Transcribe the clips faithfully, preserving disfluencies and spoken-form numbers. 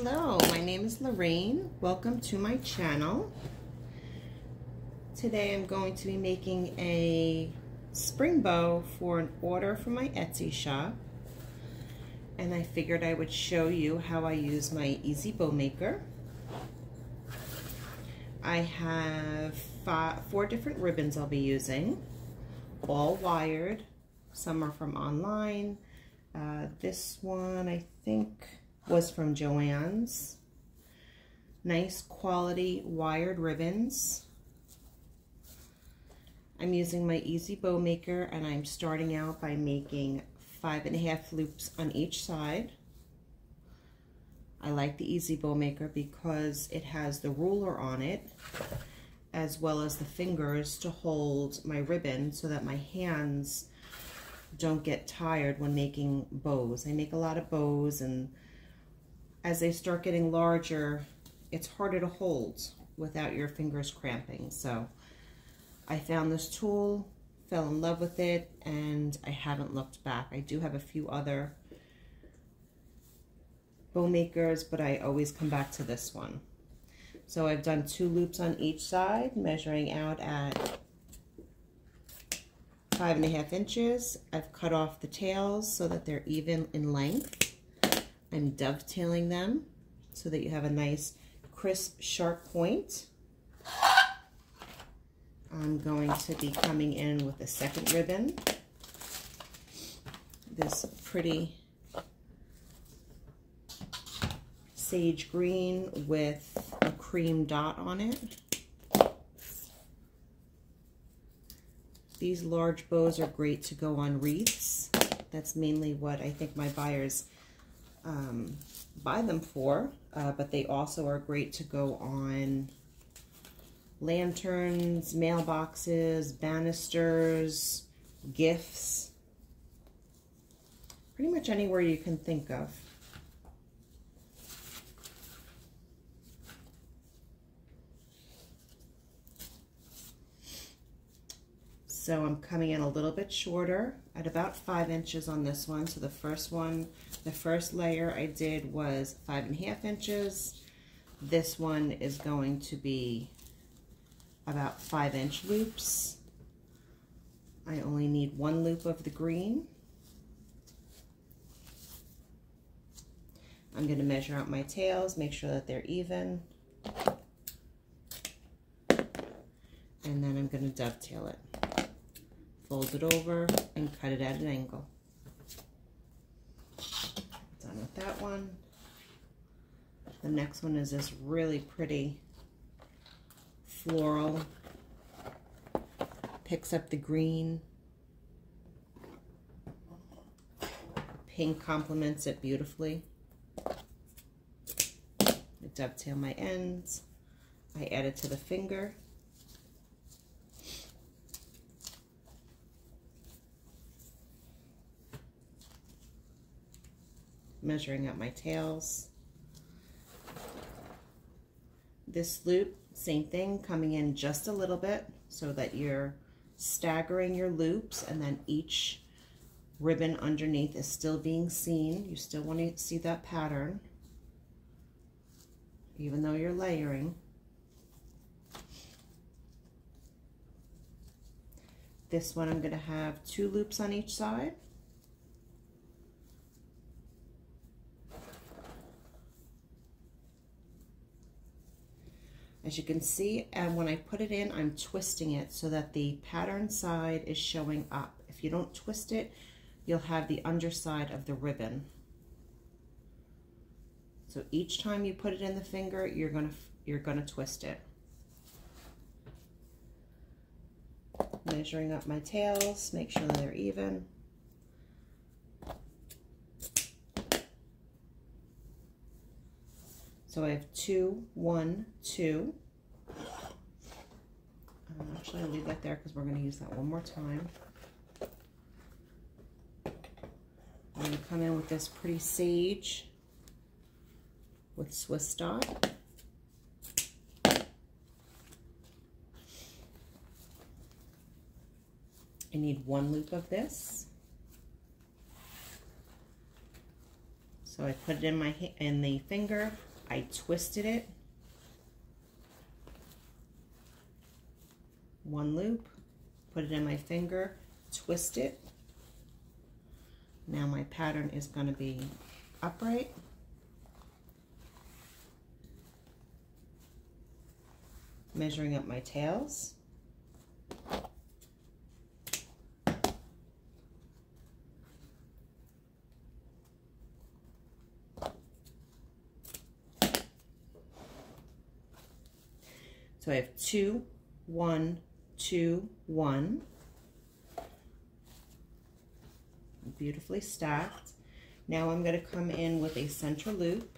Hello, my name is Lorraine. Welcome to my channel. Today I'm going to be making a spring bow for an order from my Etsy shop. And I figured I would show you how I use my Easy Bow Maker. I have five, four different ribbons I'll be using, all wired. Some are from online. Uh, this one, I think, was from Joann's. Nice quality wired ribbons. I'm using my Easy Bow Maker, and I'm starting out by making five and a half loops on each side. I like the Easy Bow Maker because it has the ruler on it as well as the fingers to hold my ribbon so that my hands don't get tired when making bows. I make a lot of bows, and as they start getting larger, it's harder to hold without your fingers cramping. So I found this tool, fell in love with it, and I haven't looked back. I do have a few other bow makers, but I always come back to this one. So I've done two loops on each side, measuring out at five and a half inches. I've cut off the tails so that they're even in length. I'm dovetailing them so that you have a nice, crisp, sharp point. I'm going to be coming in with a second ribbon. This pretty sage green with a cream dot on it. These large bows are great to go on wreaths. That's mainly what I think my buyers Um, buy them for, uh, but they also are great to go on lanterns, mailboxes, banisters, gifts, pretty much anywhere you can think of. So I'm coming in a little bit shorter at about five inches on this one. So the first one, the first layer I did was five and a half inches. This one is going to be about five inch loops. I only need one loop of the green. I'm going to measure out my tails, make sure that they're even. And then I'm going to dovetail it. Fold it over and cut it at an angle. Done with that one. The next one is this really pretty floral. Picks up the green. Pink complements it beautifully. I dovetail my ends. I add it to the finger. Measuring out my tails. This loop, same thing, coming in just a little bit so that you're staggering your loops, and then each ribbon underneath is still being seen. You still want to see that pattern, even though you're layering. This one I'm going to have two loops on each side. As you can see, and when I put it in, I'm twisting it so that the pattern side is showing up. If you don't twist it, you'll have the underside of the ribbon. So each time you put it in the finger, you're gonna you're gonna twist it. Measuring up my tails, make sure they're even. So I have two, one, two. Um, actually, I'll leave that there because we're going to use that one more time. I'm going to come in with this pretty sage with Swiss dot. I need one loop of this. So I put it in my in the finger. I twisted it, one loop, put it in my finger, twist it. Now my pattern is going to be upright. Measuring up my tails. So I have two, one, two, one. Beautifully stacked. Now I'm going to come in with a center loop.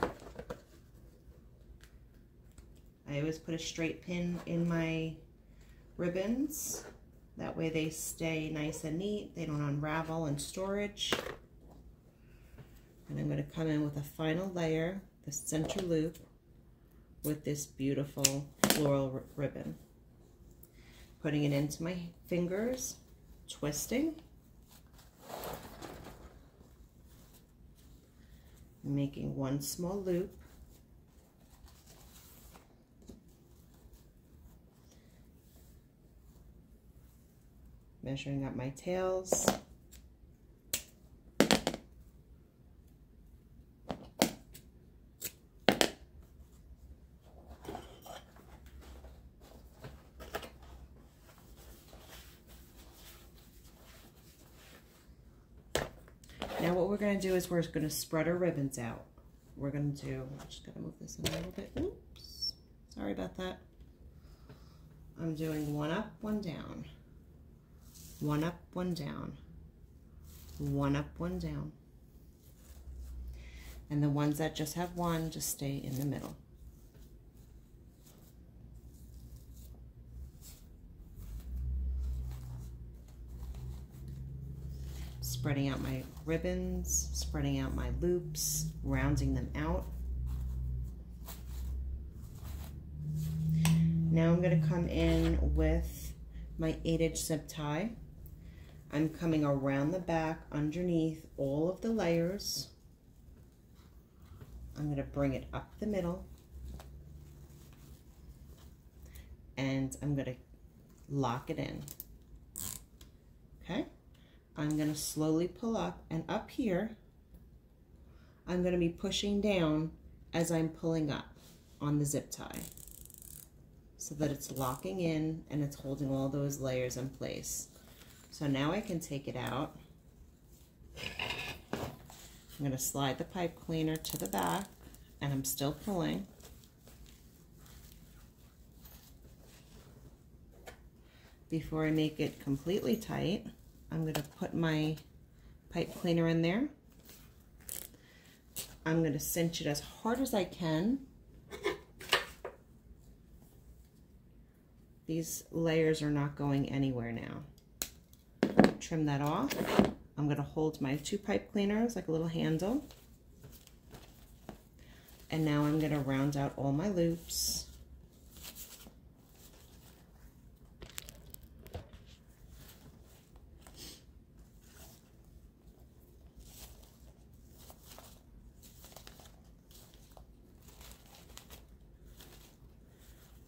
I always put a straight pin in my ribbons. That way they stay nice and neat. They don't unravel in storage. And I'm going to come in with a final layer, the center loop, with this beautiful floral ribbon. Putting it into my fingers, twisting, making one small loop, measuring up my tails, going to do is we're going to spread our ribbons out. We're going to do, I'm just going to move this in a little bit. Oops, sorry about that. I'm doing one up, one down, one up, one down, one up, one down. And the ones that just have one just stay in the middle. Spreading out my ribbons, spreading out my loops, rounding them out. Now I'm going to come in with my eight-inch zip tie. I'm coming around the back underneath all of the layers. I'm going to bring it up the middle and I'm going to lock it in. Okay? I'm going to slowly pull up, and up here, I'm going to be pushing down as I'm pulling up on the zip tie so that it's locking in and it's holding all those layers in place. So now I can take it out. I'm going to slide the pipe cleaner to the back, and I'm still pulling. Before I make it completely tight, I'm going to put my pipe cleaner in there. I'm going to cinch it as hard as I can. These layers are not going anywhere now. Trim that off. I'm going to hold my two pipe cleaners like a little handle. And now I'm going to round out all my loops.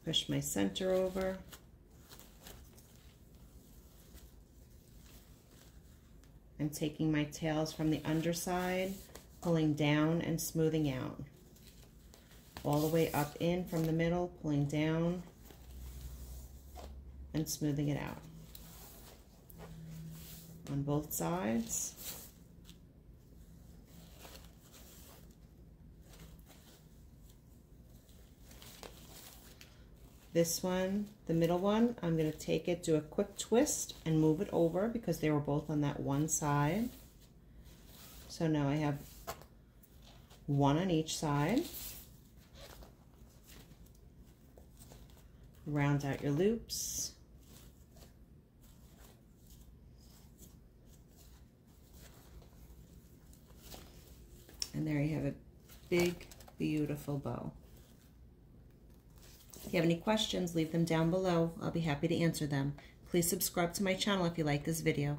Push my center over. I'm taking my tails from the underside, pulling down and smoothing out. All the way up in from the middle, pulling down and smoothing it out. On both sides. This one, the middle one, I'm going to take it, do a quick twist, and move it over because they were both on that one side. So now I have one on each side. Round out your loops. And there you have a big, beautiful bow. If you have any questions, leave them down below. I'll be happy to answer them. Please subscribe to my channel if you like this video.